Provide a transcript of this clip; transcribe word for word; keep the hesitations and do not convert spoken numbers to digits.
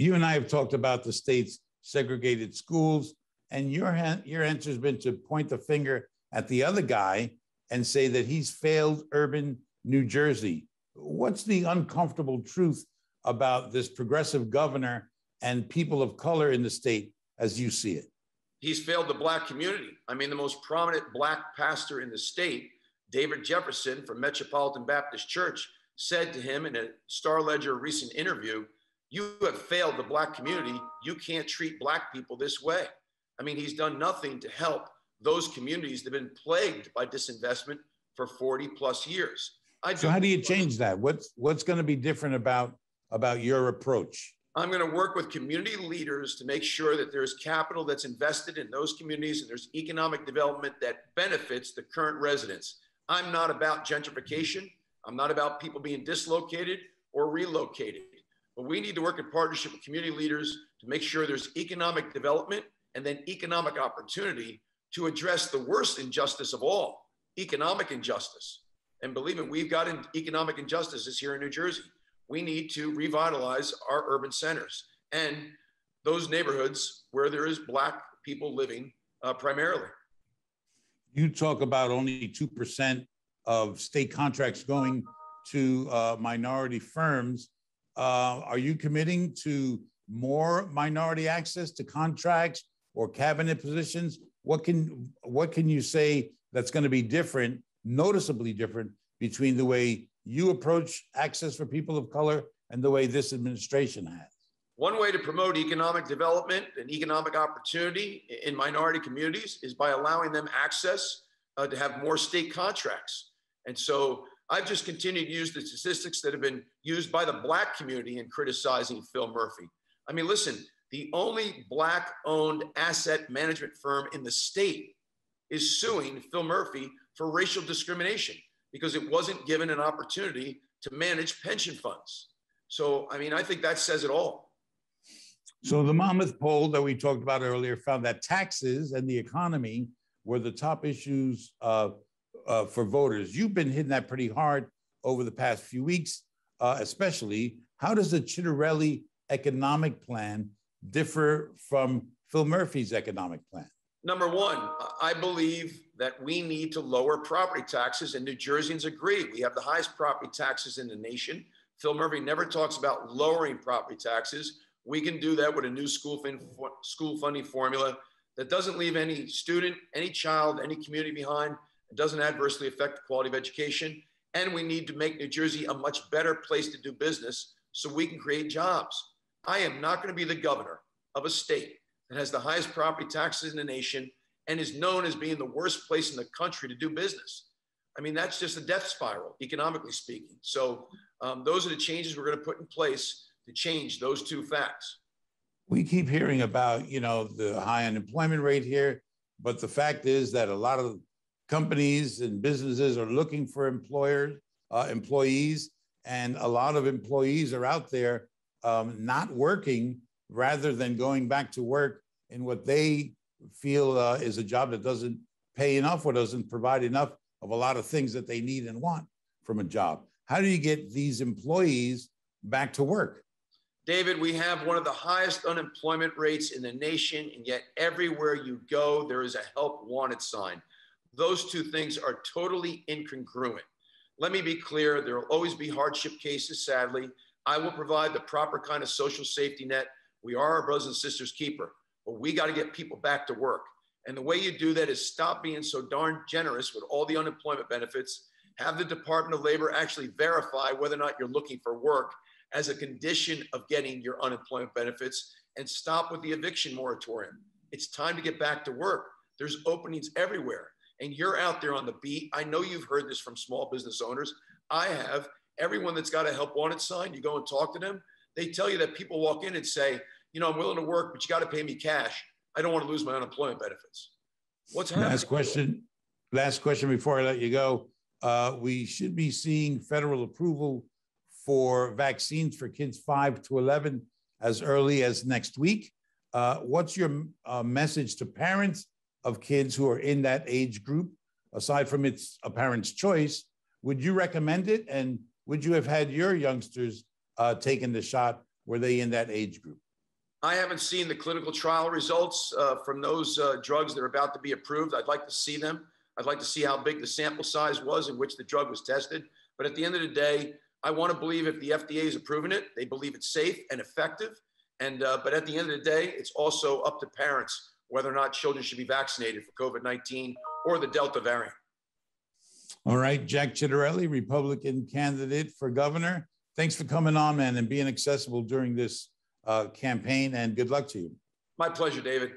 You and I have talked about the state's segregated schools, and your, your answer has been to point the finger at the other guy and say that he's failed urban New Jersey. What's the uncomfortable truth about this progressive governor and people of color in the state as you see it? He's failed the black community. I mean, the most prominent black pastor in the state, David Jefferson from Metropolitan Baptist Church, said to him in a Star-Ledger recent interview, "You have failed the black community. You can't treat black people this way." I mean, he's done nothing to help those communities that have been plagued by disinvestment for forty plus years. I so how do you change that? What's, what's going to be different about, about your approach? I'm going to work with community leaders to make sure that there's capital that's invested in those communities and there's economic development that benefits the current residents. I'm not about gentrification. I'm not about people being dislocated or relocated. But we need to work in partnership with community leaders to make sure there's economic development and then economic opportunity to address the worst injustice of all, economic injustice. And believe me, we've got in economic injustices here in New Jersey. We need to revitalize our urban centers and those neighborhoods where there is black people living uh, primarily. You talk about only two percent of state contracts going to uh, minority firms. Uh, are you committing to more minority access to contracts or cabinet positions? What can, what can you say that's going to be different, noticeably different, between the way you approach access for people of color and the way this administration has? One way to promote economic development and economic opportunity in minority communities is by allowing them access uh, to have more state contracts. And so I've just continued to use the statistics that have been used by the black community in criticizing Phil Murphy. I mean, listen, the only black-owned asset management firm in the state is suing Phil Murphy for racial discrimination because it wasn't given an opportunity to manage pension funds. So, I mean, I think that says it all. So the Monmouth poll that we talked about earlier found that taxes and the economy were the top issues uh, uh, for voters. You've been hitting that pretty hard over the past few weeks, uh, especially. How does the Ciattarelli economic plan differ from Phil Murphy's economic plan? Number one, I believe that we need to lower property taxes, and New Jerseyans agree. We have the highest property taxes in the nation. Phil Murphy never talks about lowering property taxes. We can do that with a new school, fin school funding formula that doesn't leave any student, any child, any community behind. It doesn't adversely affect the quality of education. And we need to make New Jersey a much better place to do business so we can create jobs. I am not going to be the governor of a state that has the highest property taxes in the nation and is known as being the worst place in the country to do business. I mean, that's just a death spiral, economically speaking. So um, those are the changes we're going to put in place to change those two facts. We keep hearing about, you know, the high unemployment rate here, but the fact is that a lot of companies and businesses are looking for employers, uh, employees, and a lot of employees are out there um, not working rather than going back to work in what they feel uh, is a job that doesn't pay enough or doesn't provide enough of a lot of things that they need and want from a job. How do you get these employees back to work? David, we have one of the highest unemployment rates in the nation, and yet everywhere you go, there is a help wanted sign. Those two things are totally incongruent. Let me be clear, there will always be hardship cases, sadly. I will provide the proper kind of social safety net. We are our brothers and sisters' keeper, but we got to get people back to work. And the way you do that is stop being so darn generous with all the unemployment benefits, have the Department of Labor actually verify whether or not you're looking for work as a condition of getting your unemployment benefits, and stop with the eviction moratorium. It's time to get back to work. There's openings everywhere. And you're out there on the beat. I know you've heard this from small business owners. I have. Everyone that's got a help wanted sign, you go and talk to them. They tell you that people walk in and say, you know, I'm willing to work, but you got to pay me cash. I don't want to lose my unemployment benefits. What's happening? Last question, last question before I let you go. Uh, we should be seeing federal approval for vaccines for kids five to eleven as early as next week. Uh, what's your uh, message to parents of kids who are in that age group? Aside from it's a parent's choice, would you recommend it? And would you have had your youngsters Uh, taking the shot, were they in that age group? I haven't seen the clinical trial results uh, from those uh, drugs that are about to be approved. I'd like to see them. I'd like to see how big the sample size was in which the drug was tested. But at the end of the day, I want to believe if the F D A is approving it, they believe it's safe and effective. And uh, but at the end of the day, it's also up to parents whether or not children should be vaccinated for COVID nineteen or the Delta variant. All right, Jack Ciattarelli, Republican candidate for governor. Thanks for coming on, man, and being accessible during this uh, campaign, and good luck to you. My pleasure, David.